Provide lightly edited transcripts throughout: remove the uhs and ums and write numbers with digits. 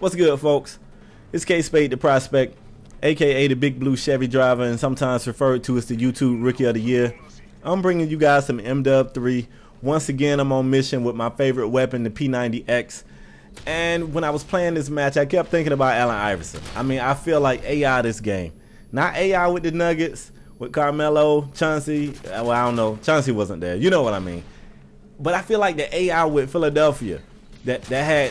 What's good, folks? It's Kspade the Prospect, aka the Big Blue Chevy Driver, and sometimes referred to as the YouTube Rookie of the Year. I'm bringing you guys some MW3. Once again, I'm on mission with my favorite weapon, the P90X. And when I was playing this match, I kept thinking about Allen Iverson. I mean, I feel like AI this game. Not AI with the Nuggets, with Carmelo, Chauncey. Well, I don't know. Chauncey wasn't there. You know what I mean. But I feel like the AI with Philadelphia that had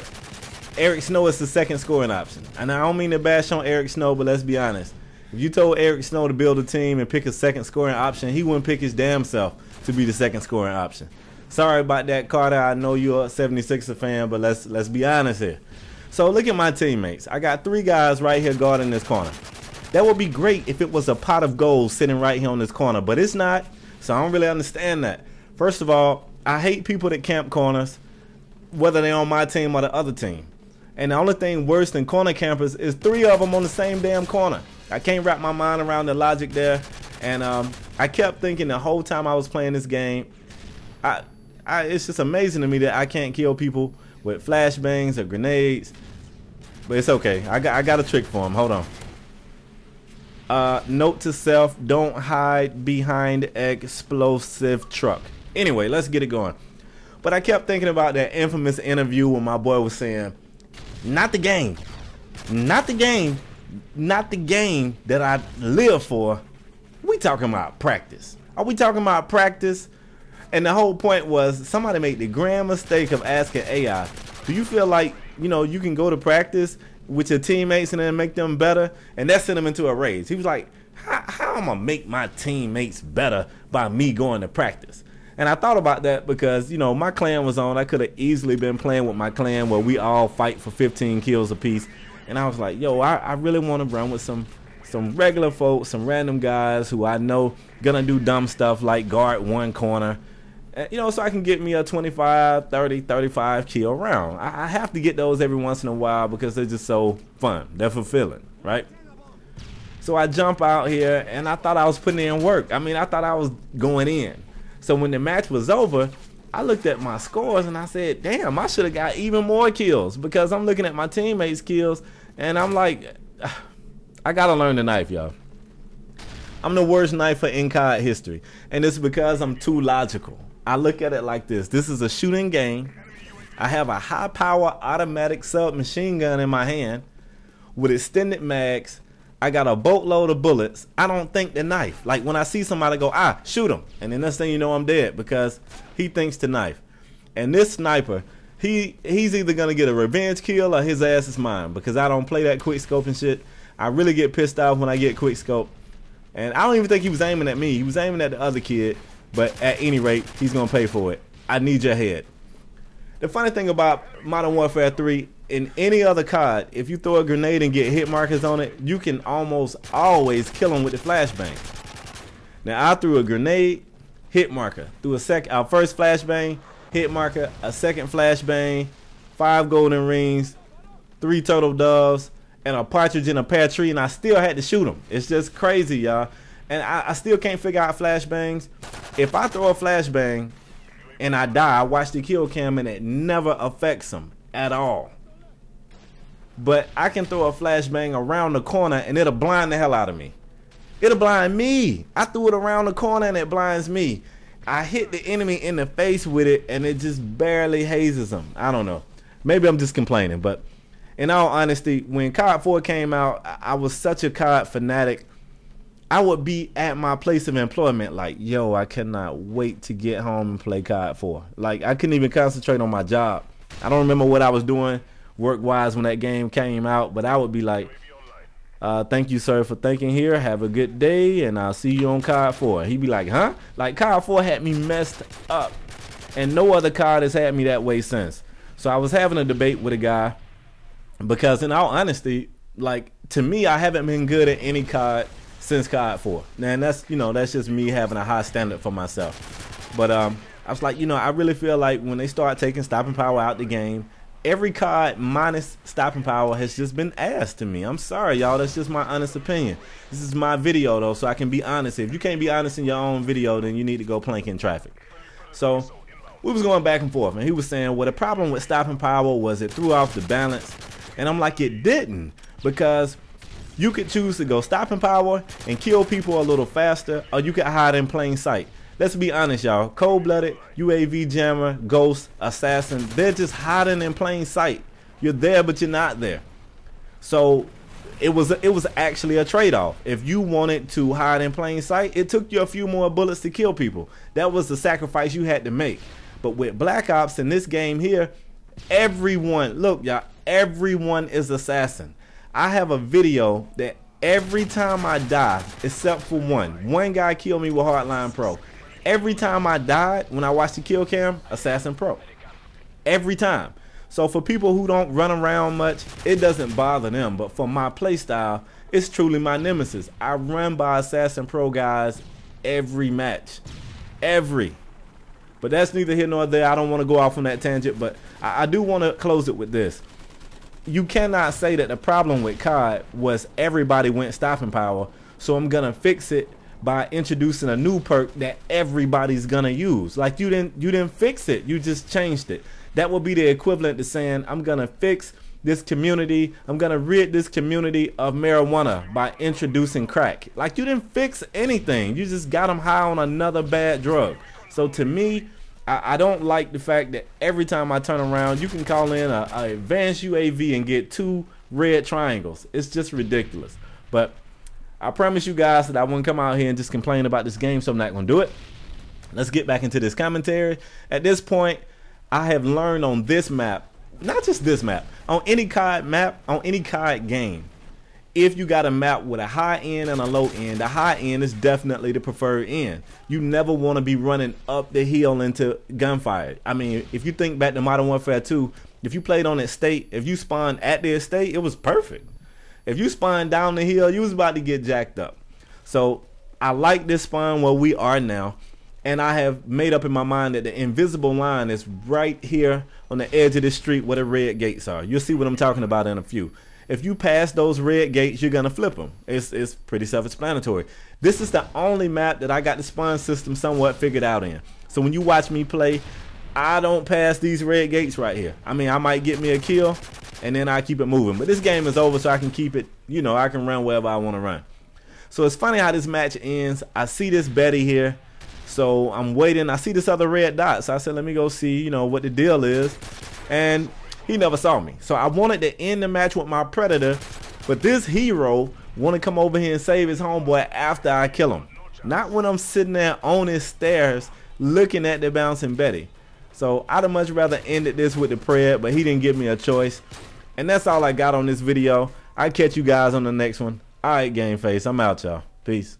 Eric Snow as the second scoring option. And I don't mean to bash on Eric Snow, but let's be honest. If you told Eric Snow to build a team and pick a second scoring option, he wouldn't pick his damn self to be the second scoring option. Sorry about that, Carter. I know you're a 76er fan, but let's be honest here. So look at my teammates. I got three guys right here guarding this corner. That would be great if it was a pot of gold sitting right here on this corner, but it's not. So I don't really understand that. First of all, I hate people that camp corners, whether they're on my team or the other team. And the only thing worse than corner campers is three of them on the same damn corner. I can't wrap my mind around the logic there. And I kept thinking the whole time I was playing this game, it's just amazing to me that I can't kill people with flashbangs or grenades. But it's okay. I got a trick for them. Hold on. Note to self, don't hide behind explosive truck. Anyway, let's get it going. But I kept thinking about that infamous interview when my boy was saying, not the game. Not the game. Not the game that I live for. We talking about practice. Are we talking about practice? And the whole point was somebody made the grand mistake of asking AI, do you feel like, you know, you can go to practice with your teammates and then make them better? And that sent him into a rage. He was like, how am I going to make my teammates better by me going to practice? And I thought about that because, you know, my clan was on. I could have easily been playing with my clan where we all fight for 15 kills apiece. And I was like, yo, I really want to run with some regular folks, some random guys who I know going to do dumb stuff like guard one corner. You know, so I can get me a 25, 30, 35 kill round. I have to get those every once in a while because they're just so fun. They're fulfilling, right? So I jump out here, and I thought I was putting in work. I mean, I thought I was going in. So when the match was over, I looked at my scores, and I said, damn, I should have got even more kills because I'm looking at my teammates' kills, and I'm like, I got to learn the knife, y'all. I'm the worst knifer in COD history, and it's because I'm too logical. I look at it like this. This is a shooting game. I have a high power automatic submachine gun in my hand with extended mags. I got a boatload of bullets. I don't think the knife. Like when I see somebody go, shoot him. And then next thing you know, I'm dead because he thinks the knife. And this sniper, he's either going to get a revenge kill or his ass is mine because I don't play that quick scope and shit. I really get pissed off when I get quick scope. And I don't even think he was aiming at me. He was aiming at the other kid. But at any rate, he's going to pay for it. I need your head. The funny thing about Modern Warfare 2, in any other COD, if you throw a grenade and get hit markers on it, you can almost always kill him with the flashbang. Now, I threw a grenade, hit marker. Threw our first flashbang, hit marker, a second flashbang, 5 golden rings, 3 turtle doves, and a partridge in a pear tree, and I still had to shoot him. It's just crazy, y'all. And I still can't figure out flashbangs. If I throw a flashbang and I die, I watch the kill cam and it never affects them at all. But I can throw a flashbang around the corner and it'll blind the hell out of me. It'll blind me. I threw it around the corner and it blinds me. I hit the enemy in the face with it and it just barely hazes them. I don't know. Maybe I'm just complaining. But in all honesty, when COD 4 came out, I was such a COD fanatic. I would be at my place of employment like, yo, I cannot wait to get home and play COD 4. Like, I couldn't even concentrate on my job. I don't remember what I was doing work-wise when that game came out, but I would be like, thank you, sir, for thinking here. Have a good day, and I'll see you on COD 4. He'd be like, huh? Like, COD 4 had me messed up, and no other COD has had me that way since. So I was having a debate with a guy because, in all honesty, like, to me, I haven't been good at any COD since COD 4. And that's, you know, that's just me having a high standard for myself. But I was like, you know, I really feel like when they start taking stopping power out the game, every COD minus stopping power has just been ass to me. I'm sorry, y'all. That's just my honest opinion. This is my video, though, so I can be honest. If you can't be honest in your own video, then you need to go plank in traffic. So we was going back and forth, and he was saying, well, the problem with stopping power was it threw off the balance And I'm like, it didn't, because you could choose to go stopping power and kill people a little faster, or you could hide in plain sight. Let's be honest, y'all. Cold-blooded, UAV jammer, ghost, assassin, they're just hiding in plain sight. You're there, but you're not there. So it was actually a trade-off. If you wanted to hide in plain sight, it took you a few more bullets to kill people. That was the sacrifice you had to make. But with Black Ops in this game here, everyone, look, y'all, everyone is assassin. I have a video that every time I die, except for one guy killed me with Hardline Pro. Every time I died, when I watched the kill cam, Assassin Pro. Every time. So for people who don't run around much, it doesn't bother them. But for my playstyle, it's truly my nemesis. I run by Assassin Pro guys every match. Every. But that's neither here nor there. I don't want to go off on that tangent, but I do want to close it with this. You cannot say that the problem with COD was everybody went stopping power, so I'm gonna fix it by introducing a new perk that everybody's gonna use. Like, you didn't fix it, you just changed it. That would be the equivalent to saying, I'm gonna fix this community, I'm gonna rid this community of marijuana by introducing crack. Like, you didn't fix anything, you just got them high on another bad drug. So to me, I don't like the fact that every time I turn around, you can call in a advanced UAV and get 2 red triangles. It's just ridiculous. But I promise you guys that I wouldn't come out here and just complain about this game, so I'm not going to do it. Let's get back into this commentary. At this point, I have learned on this map, not just this map, on any COD map, on any COD game, if you got a map with a high end and a low end, the high end is definitely the preferred end. You never want to be running up the hill into gunfire. I mean, if you think back to Modern Warfare 2, if you played on Estate, if you spawned at the Estate, it was perfect. If you spawned down the hill, you was about to get jacked up. So I like this spawn where we are now, and I have made up in my mind that the invisible line is right here on the edge of the street where the red gates are. You'll see what I'm talking about in a few. If you pass those red gates, you're gonna flip them. It's pretty self-explanatory. This is the only map that I got the spawn system somewhat figured out in. So when you watch me play, I don't pass these red gates right here. I mean, I might get me a kill, and then I keep it moving. But this game is over, so I can keep it, you know, I can run wherever I want to run. So it's funny how this match ends. I see this Betty here, so I'm waiting. I see this other red dot, so I said, let me go see, you know, what the deal is. And he never saw me. So I wanted to end the match with my predator, but this hero wanted to come over here and save his homeboy after I kill him. Not when I'm sitting there on his stairs looking at the bouncing Betty. So I'd have much rather ended this with the pred, but he didn't give me a choice. And that's all I got on this video. I'll catch you guys on the next one. All right, Game Face, I'm out, y'all. Peace.